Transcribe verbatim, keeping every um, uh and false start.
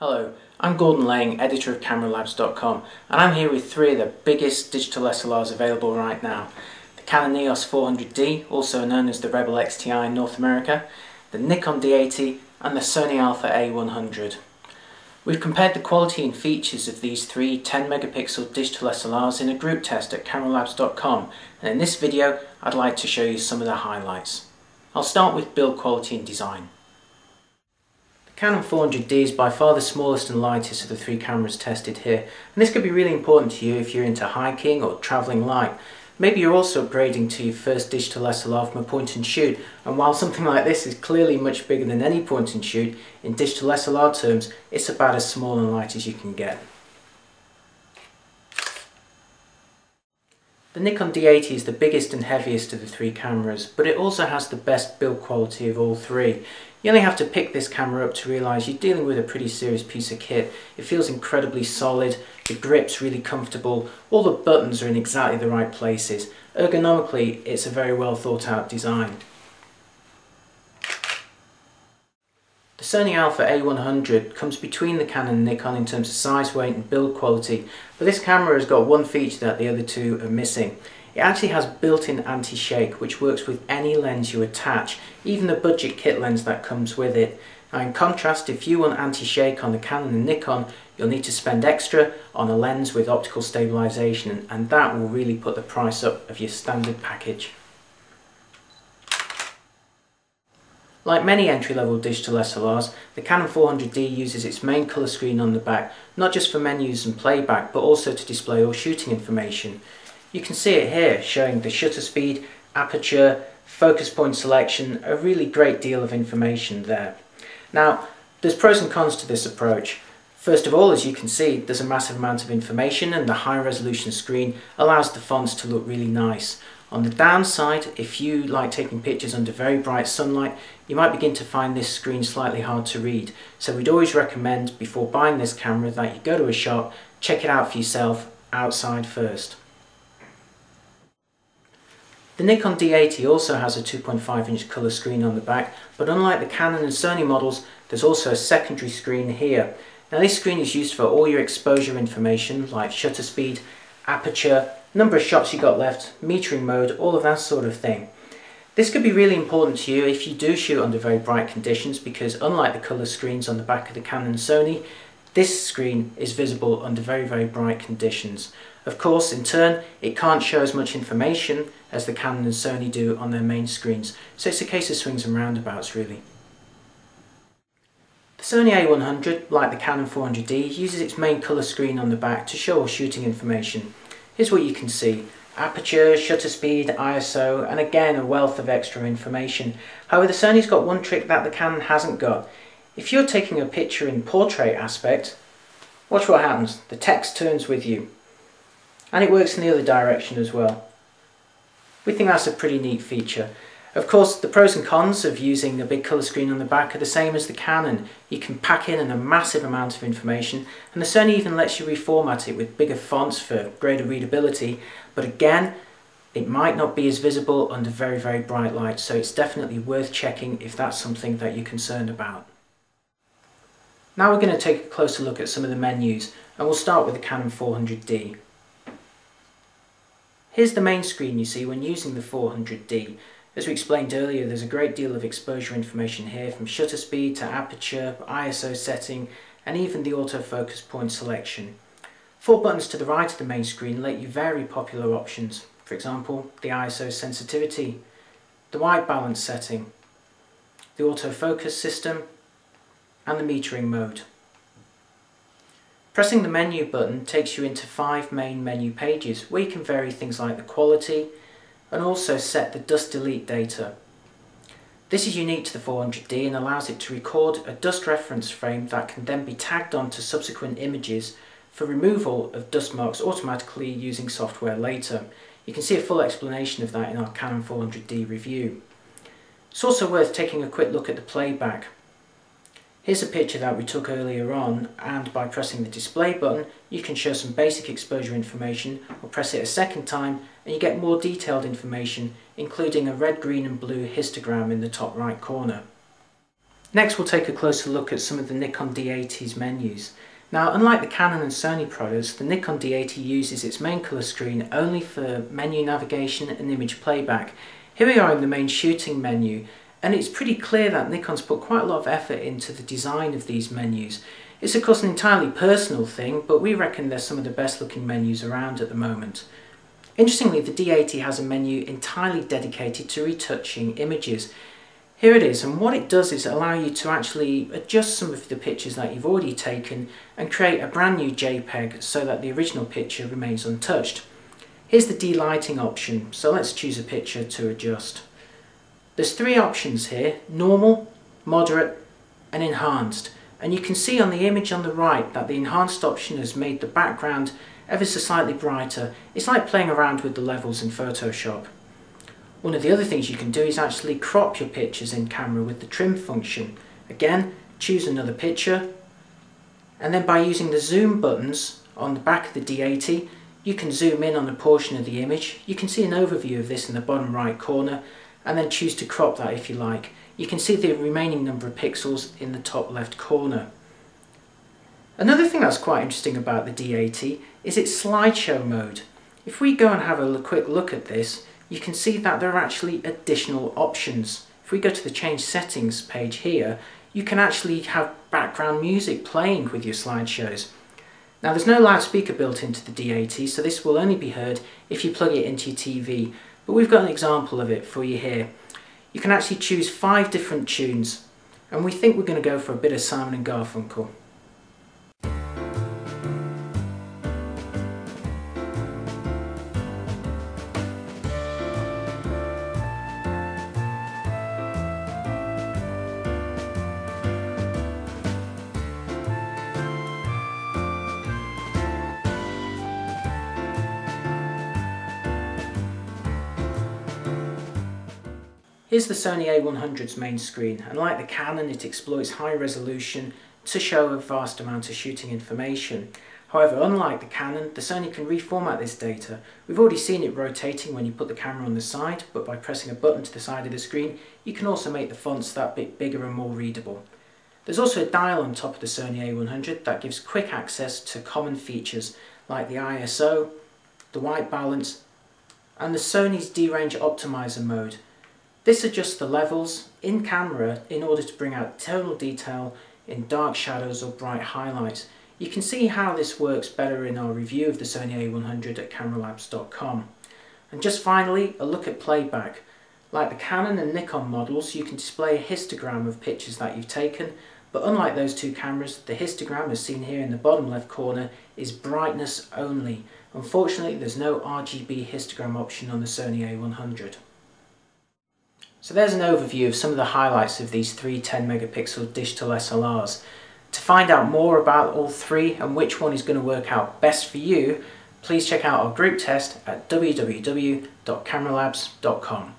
Hello, I'm Gordon Lang, editor of camera labs dot com, and I'm here with three of the biggest digital S L Rs available right now. The Canon E O S four hundred D, also known as the Rebel X T I in North America, the Nikon D eighty, and the Sony Alpha A one hundred. We've compared the quality and features of these three ten megapixel digital S L Rs in a group test at camera labs dot com, and in this video I'd like to show you some of the highlights. I'll start with build quality and design. Canon four hundred D is by far the smallest and lightest of the three cameras tested here, and this could be really important to you if you're into hiking or travelling light. Maybe you're also upgrading to your first digital S L R from a point and shoot, and while something like this is clearly much bigger than any point and shoot, in digital S L R terms it's about as small and light as you can get. The Nikon D eighty is the biggest and heaviest of the three cameras, but it also has the best build quality of all three. You only have to pick this camera up to realise you're dealing with a pretty serious piece of kit. It feels incredibly solid, the grip's really comfortable, all the buttons are in exactly the right places. Ergonomically, it's a very well thought out design. The Sony Alpha A one hundred comes between the Canon and Nikon in terms of size, weight and build quality, but this camera has got one feature that the other two are missing. It actually has built-in anti-shake, which works with any lens you attach, even the budget kit lens that comes with it. Now in contrast, if you want anti-shake on the Canon and Nikon, you'll need to spend extra on a lens with optical stabilisation, and that will really put the price up of your standard package. Like many entry-level digital S L Rs, the Canon four hundred D uses its main colour screen on the back, not just for menus and playback, but also to display all shooting information. You can see it here, showing the shutter speed, aperture, focus point selection, a really great deal of information there. Now, there's pros and cons to this approach. First of all, as you can see, there's a massive amount of information, and the high-resolution screen allows the fonts to look really nice. On the downside, if you like taking pictures under very bright sunlight, you might begin to find this screen slightly hard to read. So we'd always recommend, before buying this camera, that you go to a shop, check it out for yourself, outside first. The Nikon D eighty also has a two point five inch colour screen on the back, but unlike the Canon and Sony models, there's also a secondary screen here. Now this screen is used for all your exposure information, like shutter speed, aperture, number of shots you got left, metering mode, all of that sort of thing. This could be really important to you if you do shoot under very bright conditions, because unlike the colour screens on the back of the Canon and Sony, this screen is visible under very very bright conditions. Of course, in turn, it can't show as much information as the Canon and Sony do on their main screens, so it's a case of swings and roundabouts really. The Sony A one hundred, like the Canon four hundred D, uses its main colour screen on the back to show all shooting information. Here's what you can see: aperture, shutter speed, I S O, and again a wealth of extra information. However, the Sony's got one trick that the Canon hasn't got. If you're taking a picture in portrait aspect, watch what happens. The text turns with you. And it works in the other direction as well. We think that's a pretty neat feature. Of course, the pros and cons of using a big colour screen on the back are the same as the Canon. You can pack in a massive amount of information, and the Sony even lets you reformat it with bigger fonts for greater readability, but again, it might not be as visible under very, very bright light, so it's definitely worth checking if that's something that you're concerned about. Now we're going to take a closer look at some of the menus, and we'll start with the Canon four hundred D. Here's the main screen you see when using the four hundred D. As we explained earlier, there's a great deal of exposure information here, from shutter speed to aperture, I S O setting, and even the autofocus point selection. Four buttons to the right of the main screen let you vary popular options, for example, the I S O sensitivity, the white balance setting, the autofocus system, and the metering mode. Pressing the menu button takes you into five main menu pages where you can vary things like the quality, and also set the dust delete data. This is unique to the four hundred D and allows it to record a dust reference frame that can then be tagged onto subsequent images for removal of dust marks automatically using software later. You can see a full explanation of that in our Canon four hundred D review. It's also worth taking a quick look at the playback. Here's a picture that we took earlier on, and by pressing the display button you can show some basic exposure information, or press it a second time and you get more detailed information, including a red, green and blue histogram in the top right corner. Next we'll take a closer look at some of the Nikon D eighty's menus. Now, unlike the Canon and Sony products, the Nikon D eighty uses its main colour screen only for menu navigation and image playback. Here we are in the main shooting menu, and it's pretty clear that Nikon's put quite a lot of effort into the design of these menus. It's of course an entirely personal thing, but we reckon they're some of the best looking menus around at the moment. Interestingly, the D eighty has a menu entirely dedicated to retouching images. Here it is, and what it does is allow you to actually adjust some of the pictures that you've already taken and create a brand new JPEG so that the original picture remains untouched. Here's the delighting option, so let's choose a picture to adjust. There's three options here: normal, moderate and enhanced, and you can see on the image on the right that the enhanced option has made the background ever so slightly brighter. It's like playing around with the levels in Photoshop. One of the other things you can do is actually crop your pictures in camera with the trim function. Again, choose another picture, and then by using the zoom buttons on the back of the D eighty you can zoom in on a portion of the image. You can see an overview of this in the bottom right corner, and then choose to crop that if you like. You can see the remaining number of pixels in the top left corner. Another thing that's quite interesting about the D eighty is its slideshow mode. If we go and have a quick look at this, you can see that there are actually additional options. If we go to the change settings page here, you can actually have background music playing with your slideshows. Now, there's no loudspeaker built into the D eighty, so this will only be heard if you plug it into your T V. But we've got an example of it for you here. You can actually choose five different tunes, and we think we're going to go for a bit of Simon and Garfunkel. Here's the Sony A one hundred's main screen, and like the Canon, it exploits high resolution to show a vast amount of shooting information. However, unlike the Canon, the Sony can reformat this data. We've already seen it rotating when you put the camera on the side, but by pressing a button to the side of the screen, you can also make the fonts that bit bigger and more readable. There's also a dial on top of the Sony A one hundred that gives quick access to common features like the I S O, the white balance, and the Sony's D-Range Optimizer mode. This adjusts the levels in camera in order to bring out tonal detail in dark shadows or bright highlights. You can see how this works better in our review of the Sony A one hundred at Camera Labs dot com. And just finally, a look at playback. Like the Canon and Nikon models, you can display a histogram of pictures that you've taken, but unlike those two cameras, the histogram, as seen here in the bottom left corner, is brightness only. Unfortunately, there's no R G B histogram option on the Sony A one hundred. So there's an overview of some of the highlights of these three ten megapixel digital S L Rs. To find out more about all three and which one is going to work out best for you, please check out our group test at w w w dot cameralabs dot com.